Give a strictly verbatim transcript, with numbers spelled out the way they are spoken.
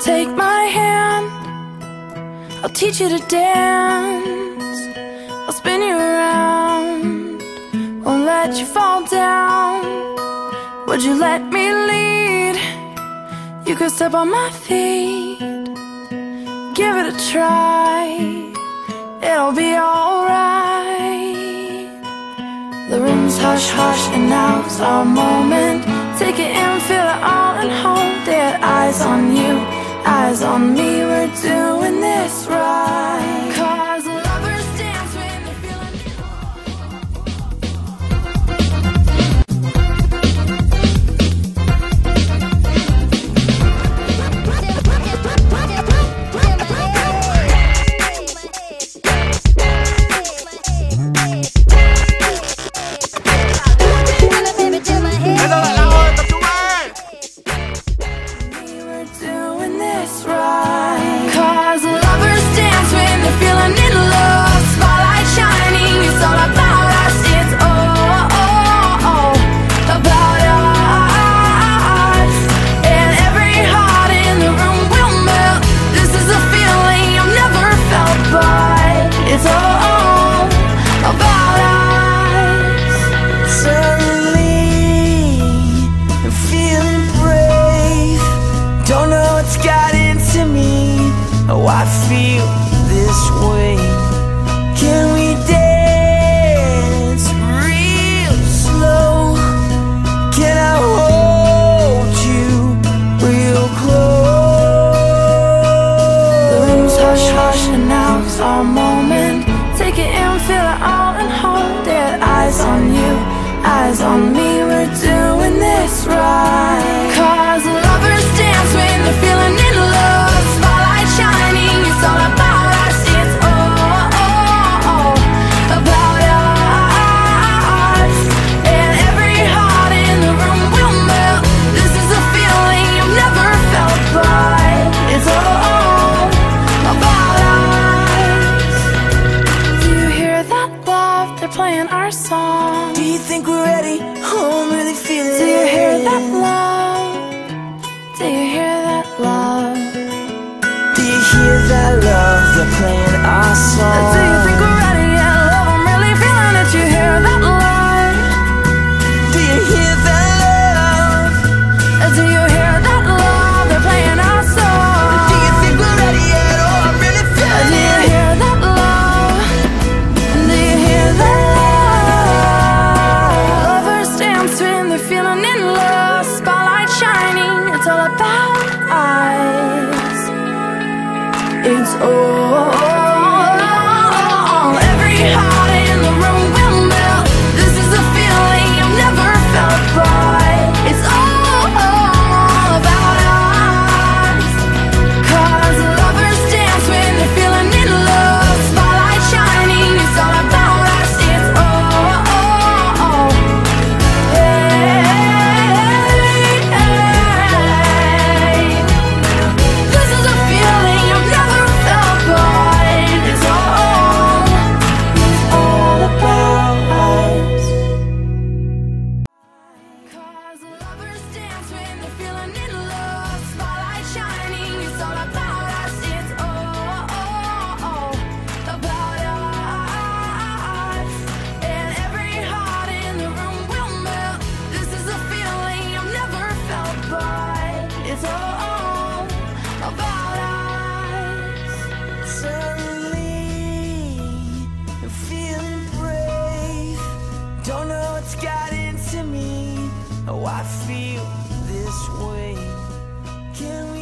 Take my hand, I'll teach you to dance. I'll spin you around, won't let you fall down. Would you let me lead? You could step on my feet. Give it a try, it'll be alright. The room's hush hush and now's our moment. Take it in, feel it all and hold it. Eyes on you, eyes on me, we're doing this right. Cause lovers dance when they're feeling. I feel this way. Can we dance real slow? Can I hold you real close? The room's hush hush and now's our moment. Take it in, feel it all and hold it. Eyes on you, eyes on me, we're doing this right. Cause lovers dance when they're feeling in love. Shining, it's all about us, it's all, all, all about us. And every heart in the room will melt. This is a feeling you've never felt, but it's all, all about us. Do you hear that love? They're playing our song. Do you think we're ready? Oh, I'm really feeling it. Do you hear that love? Do you hear that love? Hear that love, they're playing our song. Do you think we're ready yet, love? I'm really feeling it. You hear that love? Do you hear that love? Do you hear that love? They're playing our song. Do you think we're ready yet? Oh, I'm really feeling it. Do you hear that love? Do you hear that love? Lovers dance when they're feeling in love. Spotlight shining, it's all about us. It's all, all, all, every heart in the room will melt. This is a feeling I've never felt, but it's all, all about us. Cause lovers dance when they're feeling in love. Spotlight shining, it's all about us. It's all, all, all. Hey, hey, hey. This is a feeling me. Oh, I feel this way. Can we